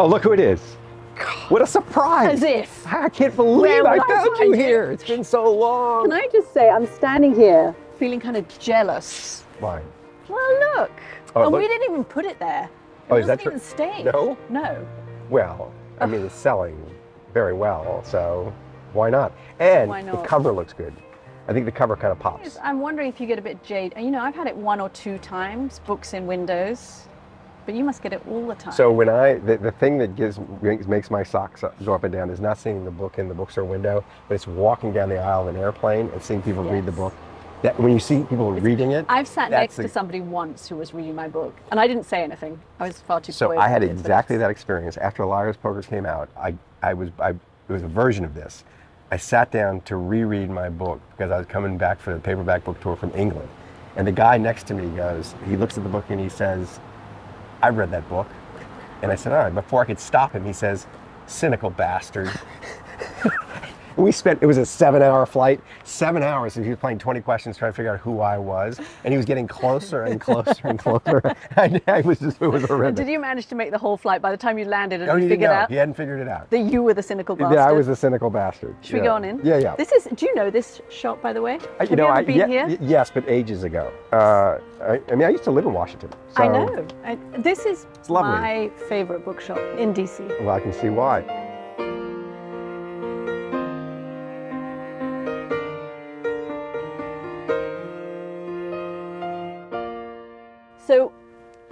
Oh, look who it is. God. What a surprise. As if. I can't believe I found you here. It's been so long. Can I just say, I'm standing here feeling kind of jealous. Why? Well, look. Oh, look. We didn't even put it there. It wasn't even staged. No? No. Well, I mean, it's selling very well, so why not? And why not? The cover looks good. I think the cover kind of pops. I'm wondering if you get a bit jaded. You know, I've had it one or two times, books in windows, but you must get it all the time. So when the thing that makes my socks go up and down is not seeing the book in the bookstore window, but it's walking down the aisle of an airplane and seeing people read the book. That when you see people reading it. I've sat next to somebody once who was reading my book, and I didn't say anything. I was far too So I had exactly that experience. After Liar's Poker came out, it was a version of this. I sat down to reread my book because I was coming back for the paperback book tour from England. And the guy next to me goes, he looks at the book and he says, I read that book. And I said, all right, before I could stop him, he says, cynical bastard. We spent, it was a 7-hour flight, 7 hours, and he was playing 20 questions trying to figure out who I was. And he was getting closer and closer and closer. I was just, it was horrific. Did you manage to make the whole flight by the time you landed and figured it out? He hadn't figured it out. That you were the cynical bastard? Yeah, I was the cynical bastard. Should we go on in? Yeah, yeah. This is, do you know this shop, by the way? Have you ever been here? Yes, but ages ago. I mean, I used to live in Washington. So I know. This is my favorite bookshop in D.C. Well, I can see why. So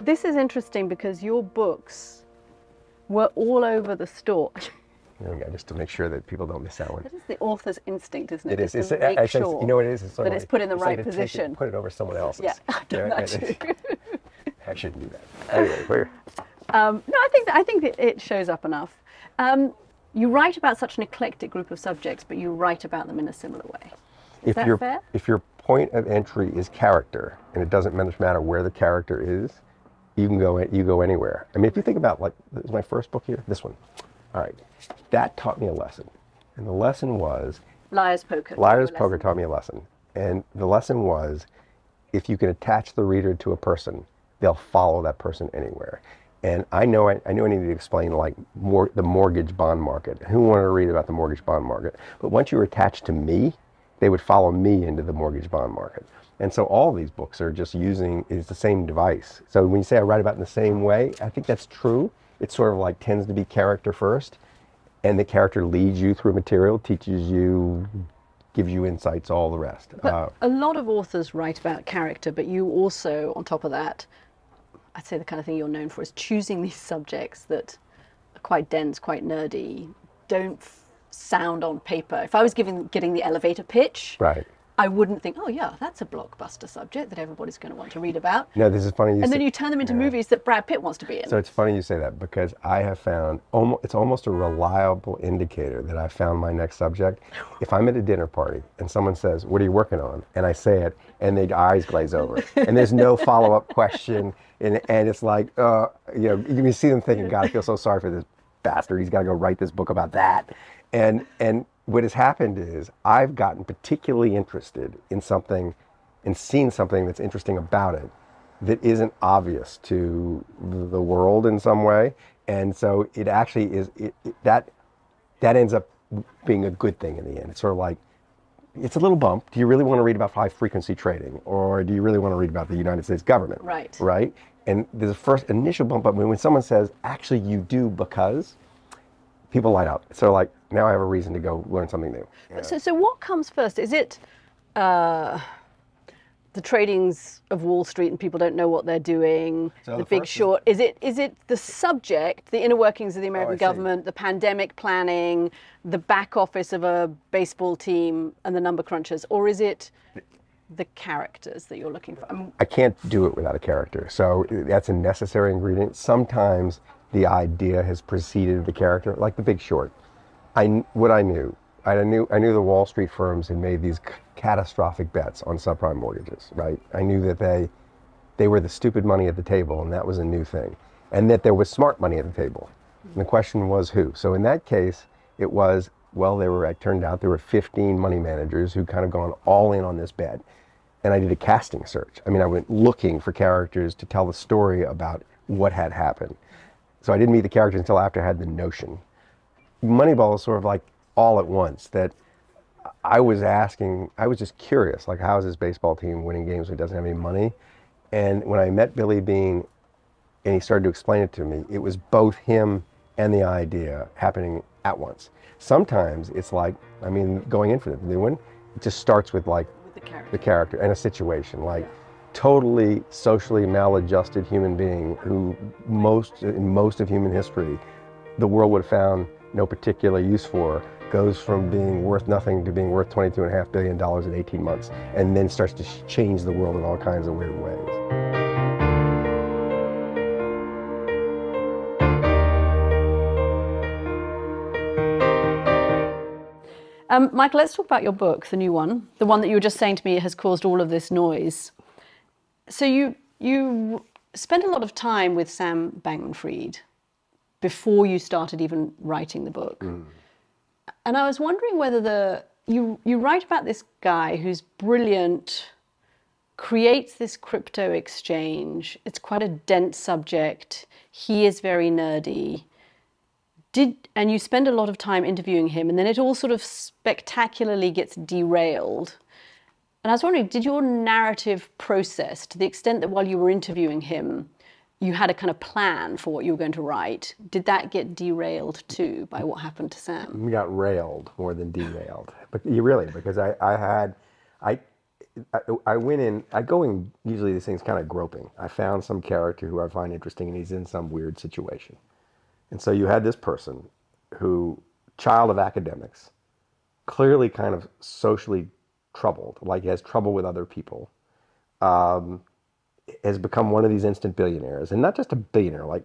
this is interesting because your books were all over the store. There we go, just to make sure that people don't miss that one. That is the author's instinct, isn't it? It is. It's to make sure you know what it is. It's that it's put in the right position. Put it over someone else's. Yeah, I've done that too. I shouldn't do that. Anyway, where? No, I think that it shows up enough. You write about such an eclectic group of subjects, but you write about them in a similar way. Is that fair? If you're point of entry is character, and it doesn't matter where the character is. You can go anywhere. I mean, if you think about, like, this is my first book here, this one. All right, that taught me a lesson, and the lesson was Liar's Poker. Liar's Poker taught me a lesson, and the lesson was, if you can attach the reader to a person, they'll follow that person anywhere. And I know I needed to explain, like, the mortgage bond market. Who wanted to read about the mortgage bond market? But once you were attached to me, they would follow me into the mortgage bond market. And so all these books are just is the same device. So when you say I write about it in the same way, I think that's true. It sort of like tends to be character first, and the character leads you through material, teaches you, gives you insights, all the rest. But a lot of authors write about character, but you also, on top of that, I'd say the kind of thing you're known for is choosing these subjects that are quite dense, quite nerdy, don't sound on paper. If I was getting the elevator pitch, right, I wouldn't think, oh yeah, that's a blockbuster subject that everybody's going to want to read about. No, this is funny. And then you turn them into movies that Brad Pitt wants to be in. So it's funny you say that, because I have found, it's almost a reliable indicator that I found my next subject. If I'm at a dinner party and someone says, what are you working on? And I say it, and their eyes glaze over. And there's no follow-up question. And it's like, you know, you can see them thinking, God, I feel so sorry for this bastard. He's got to go write this book about that. And what has happened is I've gotten particularly interested in something and seen something that's interesting about it that isn't obvious to the world in some way. And so it actually is, that ends up being a good thing in the end. It's sort of like, it's a little bump. Do you really want to read about high frequency trading? Or do you really want to read about the United States government? Right. Right? And there's a first initial bump up when someone says, actually you do because, people light up. So like, now I have a reason to go learn something new. So what comes first? Is it the tradings of Wall Street and people don't know what they're doing, so The Big Short? Is it the subject, the inner workings of the American government, the pandemic planning, the back office of a baseball team and the number crunchers? Or is it the characters that you're looking for? I can't do it without a character. So that's a necessary ingredient. Sometimes the idea has preceded the character, like The Big Short. I knew the Wall Street firms had made these catastrophic bets on subprime mortgages, right? I knew that they were the stupid money at the table, and that was a new thing, and that there was smart money at the table. And the question was who? So in that case, it was, well, it turned out there were 15 money managers who kind of gone all in on this bet, and I did a casting search. I mean, I went looking for characters to tell the story about what had happened. So I didn't meet the characters until after I had the notion. Moneyball is sort of like all at once, that I was asking, I was just curious, like, how is this baseball team winning games when it doesn't have any money? And when I met Billy Bean and he started to explain it to me, it was both him and the idea happening at once. Sometimes it's like, I mean, going in for the new one, it just starts with like the character and a situation, like totally socially maladjusted human being who in most of human history, the world would have found no particular use for, goes from being worth nothing to being worth $22.5 billion in 18 months, and then starts to change the world in all kinds of weird ways. Michael, let's talk about your book, the new one, the one that you were just saying to me has caused all of this noise. So you spent a lot of time with Sam Bankman-Fried before you started even writing the book. And I was wondering whether you write about this guy who's brilliant, creates this crypto exchange. It's quite a dense subject. He is very nerdy. And you spend a lot of time interviewing him, and then it all sort of spectacularly gets derailed. And I was wondering, did your narrative process, to the extent that while you were interviewing him, you had a kind of plan for what you were going to write, did that get derailed too by what happened to Sam? We got railed more than derailed, but really, because I went in, I go in, usually these things kind of groping. I found some character who I find interesting, and he's in some weird situation. And so you had this person who, child of academics, clearly kind of socially troubled, like he has trouble with other people, has become one of these instant billionaires. And not just a billionaire, like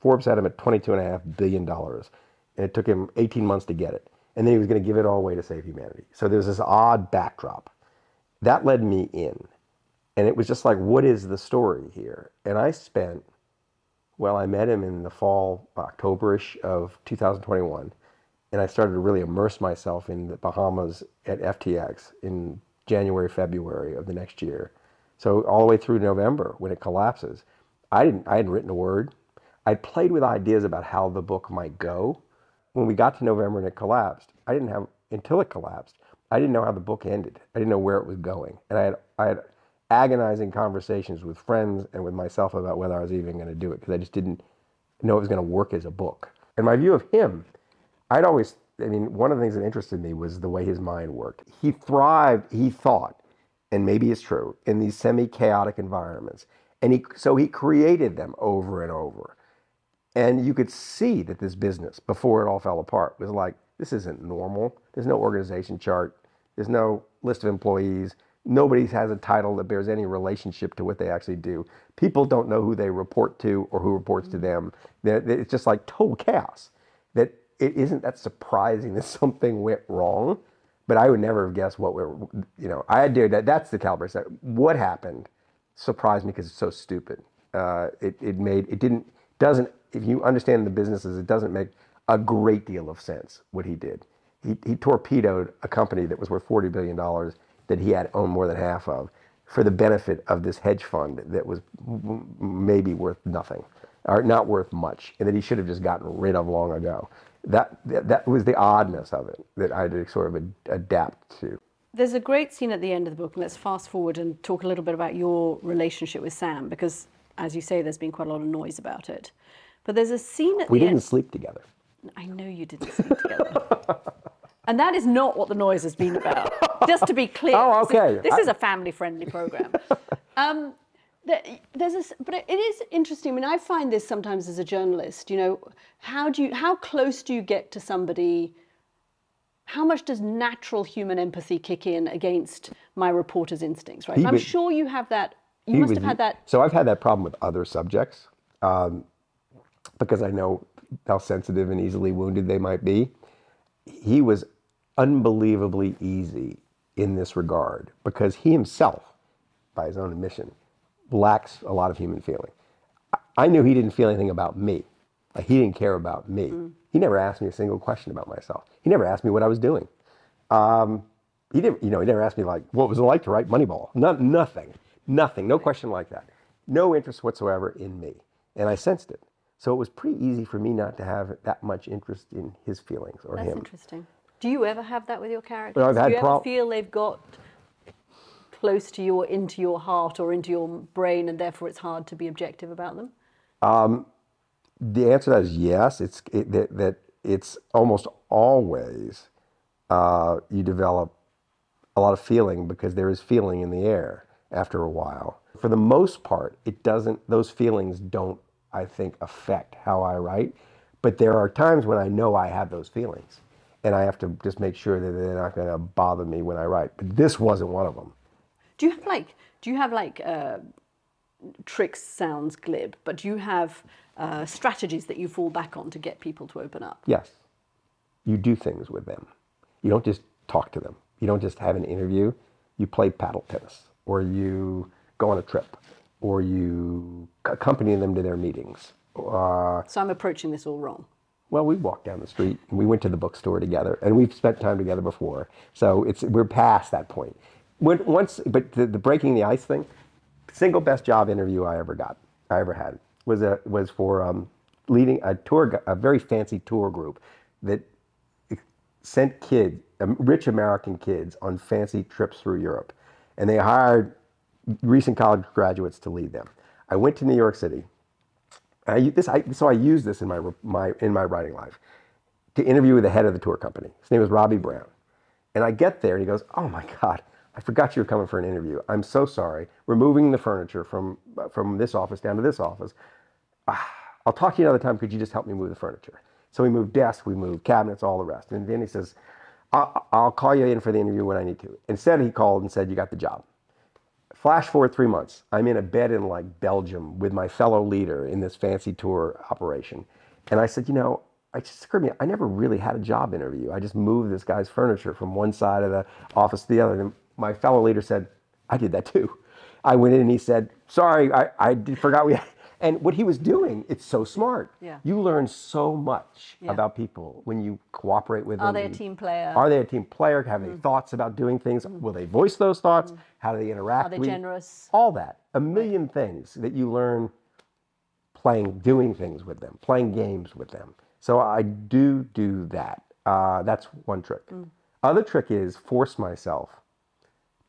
Forbes had him at $22.5 billion. And it took him 18 months to get it. And then he was going to give it all away to save humanity. So there's this odd backdrop. That led me in. And it was just like, what is the story here? And I spent... Well, I met him in the fall, October-ish of 2021, and I started to really immerse myself in the Bahamas at FTX in January, February of the next year. So all the way through November, when it collapses, I hadn't written a word. I'd played with ideas about how the book might go. When we got to November and it collapsed, I didn't know how the book ended. I didn't know where it was going. And I had agonizing conversations with friends and with myself about whether I was even going to do it, because I just didn't know it was going to work as a book. And my view of him, one of the things that interested me was the way his mind worked. He thrived, he thought, and maybe it's true, in these semi-chaotic environments. And so he created them over and over. And you could see that this business, before it all fell apart, was like, this isn't normal. There's no organization chart. There's no list of employees. Nobody has a title that bears any relationship to what they actually do. People don't know who they report to or who reports to them. It's just like total chaos. That it isn't that surprising that something went wrong, but I would never have guessed what I do that. That's the caliber. What happened surprised me because it's so stupid. If you understand the businesses, it doesn't make a great deal of sense what he did. He torpedoed a company that was worth $40 billion. That he had owned more than half of, for the benefit of this hedge fund that was maybe worth nothing, or not worth much, and that he should have just gotten rid of long ago. That was the oddness of it that I had to sort of adapt to. There's a great scene at the end of the book, and let's fast forward and talk a little bit about your relationship with Sam, because, as you say, there's been quite a lot of noise about it. But there's a scene at the end... We didn't sleep together. I know you didn't sleep together. And that is not what the noise has been about, just to be clear. Oh, okay. This is a family-friendly program. But it is interesting. I mean, I find this sometimes as a journalist, you know, how close do you get to somebody? How much does natural human empathy kick in against my reporter's instincts, right? I'm sure you have that. You must have had that. So I've had that problem with other subjects because I know how sensitive and easily wounded they might be. He was unbelievably easy in this regard because he himself, by his own admission, lacks a lot of human feeling. I knew he didn't feel anything about me. Like, he didn't care about me. He never asked me a single question about myself. He never asked me what I was doing. He never asked me, like, what was it like to write Moneyball? Nothing. No question like that. No interest whatsoever in me. And I sensed it. So it was pretty easy for me not to have that much interest in his feelings or him. That's interesting. Do you ever have that with your characters? Well, do you ever feel they've got close to you or into your heart or into your brain, and therefore it's hard to be objective about them? The answer to that is yes. It's almost always you develop a lot of feeling because there is feeling in the air after a while. For the most part, it doesn't. Those feelings don't, I think, affect how I write. But there are times when I know I have those feelings, and I have to just make sure that they're not going to bother me when I write. But this wasn't one of them. Do you have like? Do you have like? Tricks sounds glib, but do you have strategies that you fall back on to get people to open up? Yes. You do things with them. You don't just talk to them. You don't just have an interview. You play paddle tennis, or you go on a trip, or you accompany them to their meetings. So I'm approaching this all wrong. Well, we walked down the street, and we went to the bookstore together, and we've spent time together before. So we're past that point. But the breaking the ice thing, single best job interview I ever had was for leading a tour, a very fancy tour group that sent kids, rich American kids, on fancy trips through Europe, and they hired recent college graduates to lead them. I went to New York City. So I used this in my writing life to interview with the head of the tour company. His name was Robbie Brown, and I get there and he goes, "Oh my God, I forgot you were coming for an interview. I'm so sorry. We're moving the furniture from this office down to this office. I'll talk to you another time. Could you just help me move the furniture?" So we moved desks, we moved cabinets, all the rest. And then he says, I'll call you in for the interview when I need to. Instead, he called and said, "You got the job." Flash forward 3 months. I'm in a bed in like Belgium with my fellow leader in this fancy tour operation. And I said, I never really had a job interview. I just moved this guy's furniture from one side of the office to the other. And my fellow leader said, "I did that too." I went in and he said, "Sorry, I forgot we had." And what he was doing, it's so smart. Yeah. You learn so much about people when you cooperate with them. Are they a team player? Are they a team player? Have they thoughts about doing things? Will they voice those thoughts? How do they interact? Are they generous? All that. A million things that you learn doing things with them, playing games with them. So I do that. That's one trick. Other trick is force myself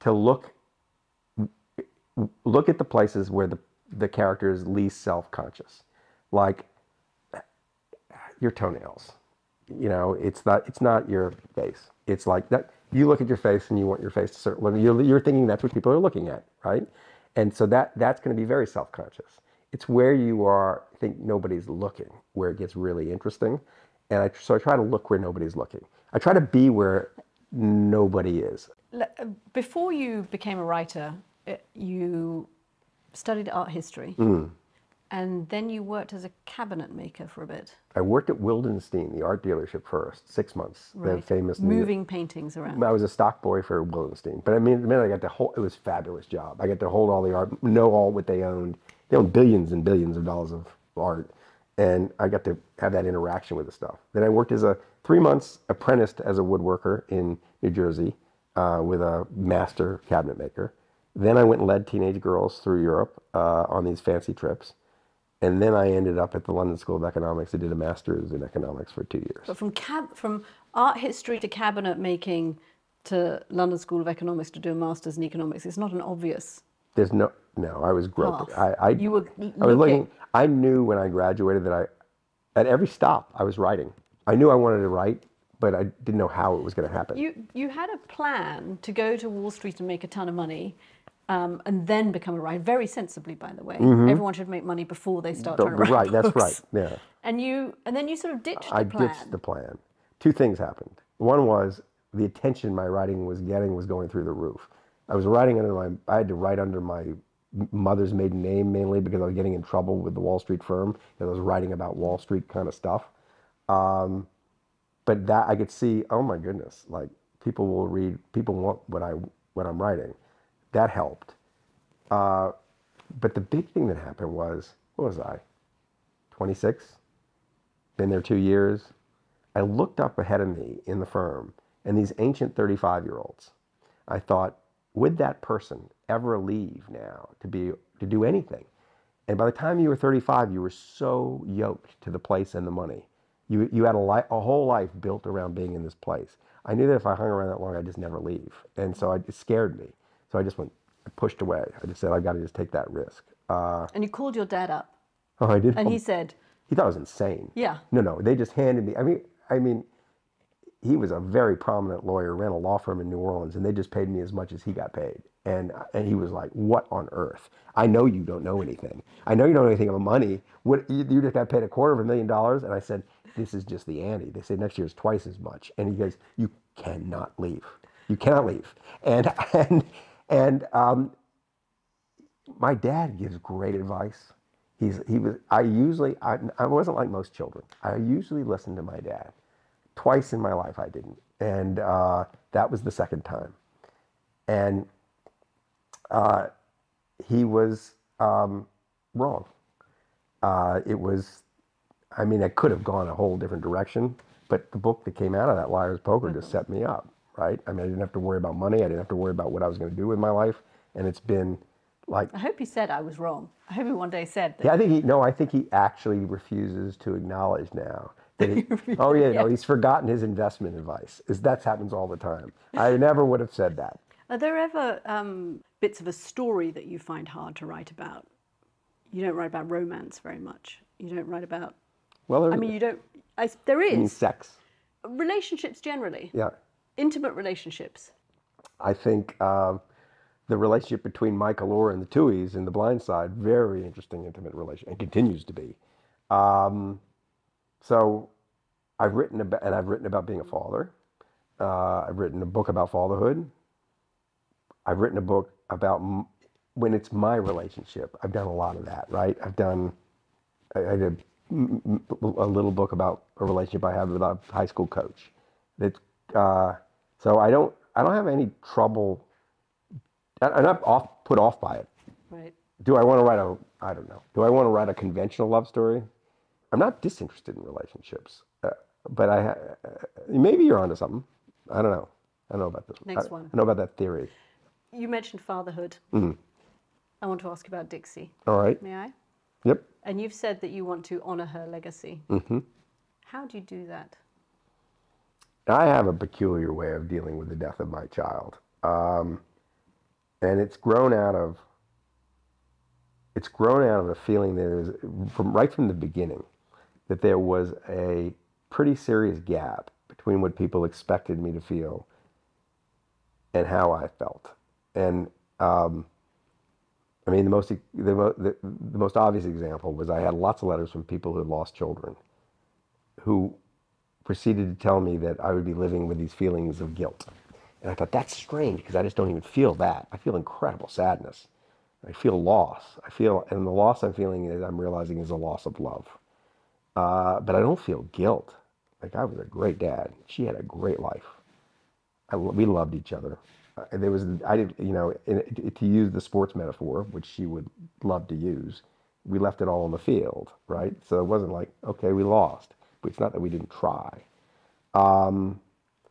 to look at the places where the character is least self-conscious, like your toenails. It's not your face. It's like that. You look at your face and you want your face to certain. You're thinking that's what people are looking at, right? And so that's going to be very self-conscious. It's where you are. I think nobody's looking where it gets really interesting, and so I try to look where nobody's looking. I try to be where nobody is. Before you became a writer, you studied art history, and then you worked as a cabinet maker for a bit. I worked at Wildenstein, the art dealership, first 6 months. Right. The famous moving paintings around. I was a stock boy for Wildenstein, but I got to hold. It was a fabulous job. I got to hold all the art, know all what they owned. They owned billions and billions of dollars of art, and I got to have that interaction with the stuff. Then I worked as a 3 months apprenticed as a woodworker in New Jersey. With a master cabinet maker. Then I went and led teenage girls through Europe on these fancy trips. And then I ended up at the London School of Economics. I did a master's in economics for 2 years. But from art history to cabinet making to London School of Economics to do a master's in economics, it's not an obvious. There's no, I was groping. I was looking. I knew when I graduated that at every stop I was writing. I knew I wanted to write, but I didn't know how it was going to happen. You had a plan to go to Wall Street and make a ton of money, and then become a writer. Very sensibly, by the way. Everyone should make money before they start trying to write books. That's right. Yeah. And then you sort of ditched the plan. I ditched the plan. Two things happened. One was the attention my writing was getting was going through the roof. I had to write under my mother's maiden name mainly because I was getting in trouble with the Wall Street firm because I was writing about Wall Street kind of stuff. But that I could see, oh my goodness, like people will read, people want what I'm writing. That helped. But the big thing that happened was, what was I, 26? Been there 2 years. I looked up ahead of me in the firm and these ancient 35-year-olds. I thought, would that person ever leave now to do anything? And by the time you were 35, you were so yoked to the place and the money. You had a whole life built around being in this place. I knew that if I hung around that long, I'd just never leave. And so it scared me. So I just went, I pushed away. I just said, I've got to just take that risk. And you called your dad up. Oh, I did. And he said... He thought I was insane. Yeah. No, they just handed me... I mean, he was a very prominent lawyer, ran a law firm in New Orleans, and they just paid me as much as he got paid. And he was like, what on earth? I know you don't know anything. I know you don't know anything about money. What, you just got paid $250,000? And I said, this is just the ante. They said next year is twice as much. And he goes, you cannot leave. You cannot leave. And my dad gives great advice. I wasn't like most children. I usually listened to my dad. Twice in my life I didn't. And that was the second time. And... he was wrong. I could have gone a whole different direction, but the book that came out of that, Liar's Poker, just set me up, right? I mean, I didn't have to worry about money. I didn't have to worry about what I was going to do with my life. And it's been like... I hope he said I was wrong. I hope he one day said that. Yeah, I think he actually refuses to acknowledge now. He's forgotten his investment advice. That happens all the time. I never would have said that. Are there ever bits of a story that you find hard to write about? You don't write about romance very much. You don't write about... Well, there is. I mean, sex. Relationships generally. Yeah. Intimate relationships. I think the relationship between Michael Orr and the Tuies in The Blind Side, very interesting intimate relationship, and continues to be. So I've written about being a father. I've written a book about fatherhood. I've written a book about when it's my relationship. I've done a lot of that, right? I did a little book about a relationship I have with a high school coach. So I don't have any trouble. I'm not put off by it. Right. Do I want to write a conventional love story? I'm not disinterested in relationships, but maybe you're onto something. I don't know. I don't know about this. Next one. I know about that theory. You mentioned fatherhood. Mm. I want to ask about Dixie. All right. May I? Yep. And you've said that you want to honor her legacy. Mm-hmm. How do you do that? I have a peculiar way of dealing with the death of my child. And it's grown out of a feeling that is right from the beginning that there was a pretty serious gap between what people expected me to feel and how I felt. And the most obvious example was I had lots of letters from people who had lost children who proceeded to tell me that I would be living with these feelings of guilt. And I thought, that's strange, because I just don't even feel that. I feel incredible sadness. I feel loss. And the loss I'm feeling is a loss of love. But I don't feel guilt. Like, I was a great dad. She had a great life. We loved each other. To use the sports metaphor, which she would love to use, we left it all on the field, right? So it wasn't like, okay, we lost, but it's not that we didn't try.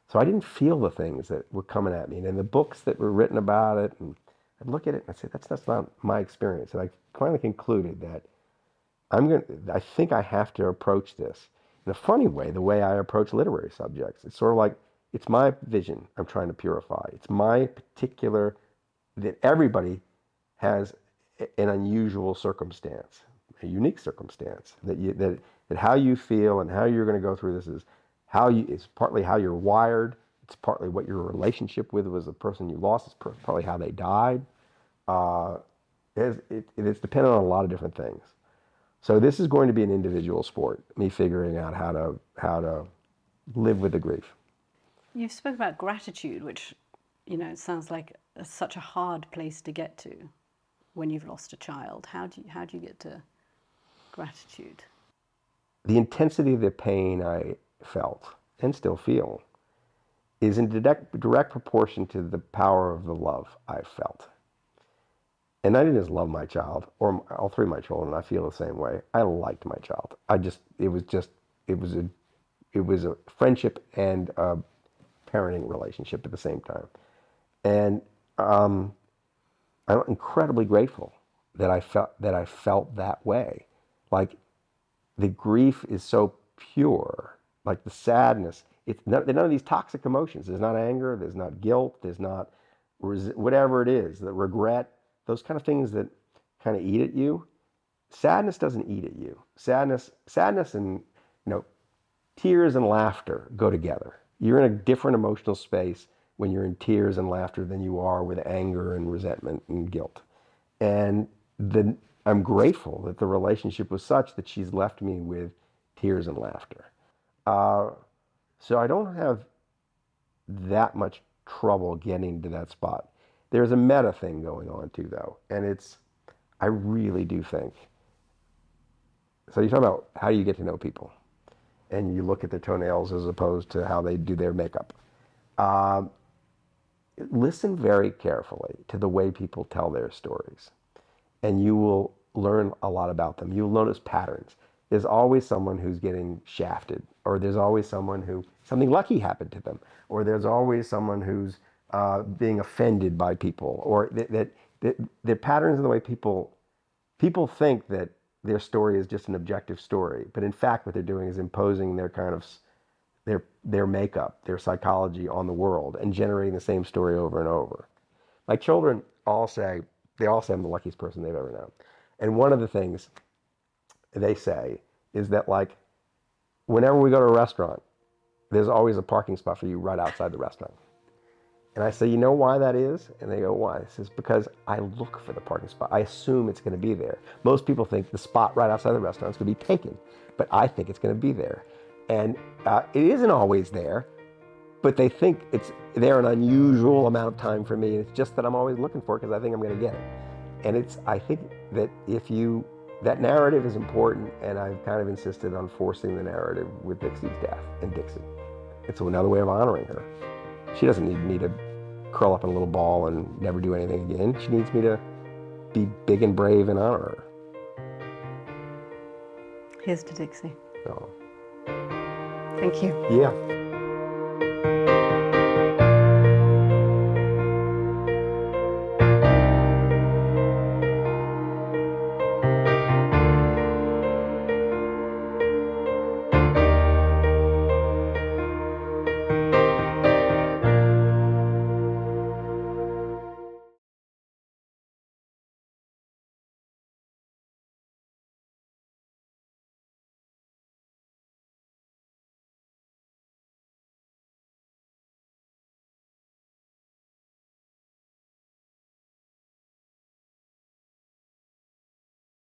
So I didn't feel the things that were coming at me, and in the books that were written about it, and I'd look at it and I'd say, that's not my experience. And I finally concluded that I think I have to approach this in a funny way, the way I approach literary subjects. It's sort of like, it's my vision I'm trying to purify. It's my particular, that everybody has an unusual circumstance, a unique circumstance, that how you feel and how you're going to go through this is partly how you're wired. It's partly what your relationship with was the person you lost. It's partly how they died. It's dependent on a lot of different things. So this is going to be an individual sport, me figuring out how to live with the grief. You've spoken about gratitude, which, it sounds like such a hard place to get to when you've lost a child. How do you get to gratitude? The intensity of the pain I felt and still feel is in direct proportion to the power of the love I felt. And I didn't just love my child or all three of my children. I feel the same way. I liked my child. It was a friendship and a parenting relationship at the same time. And I'm incredibly grateful that I felt that way. Like, the grief is so pure, like the sadness. None of these toxic emotions. There's not anger, there's not guilt, there's not whatever it is, the regret, those kind of things that kind of eat at you. Sadness doesn't eat at you. Sadness and, you know, tears and laughter go together. You're in a different emotional space when you're in tears and laughter than you are with anger and resentment and guilt. And I'm grateful that the relationship was such that she's left me with tears and laughter. So I don't have that much trouble getting to that spot. There's a meta thing going on too, though. And I really do think, so you talk about how you get to know people and you look at their toenails as opposed to how they do their makeup. Listen very carefully to the way people tell their stories, and you will learn a lot about them. You'll notice patterns. There's always someone who's getting shafted, or there's always someone who, something lucky happened to them, or there's always someone who's being offended by people, or the patterns in the way people think that their story is just an objective story, but in fact what they're doing is imposing their kind of their makeup, their psychology on the world, and generating the same story over and over. My children all say I'm the luckiest person they've ever known, and one of the things they say is that, like, whenever we go to a restaurant, there's always a parking spot for you right outside the restaurant. And I say, you know why that is? And they go, why? I says, because I look for the parking spot. I assume it's going to be there. Most people think the spot right outside the restaurant is going to be taken, but I think it's going to be there. And it isn't always there, but they think it's there an unusual amount of time for me. It's just that I'm always looking for it because I think I'm going to get it. And I think that that narrative is important, and I've kind of insisted on forcing the narrative with Dixie's death and Dixie. It's another way of honoring her. She doesn't need me to curl up in a little ball and never do anything again. She needs me to be big and brave and honor her. Here's to Dixie. Oh. Thank you. Yeah.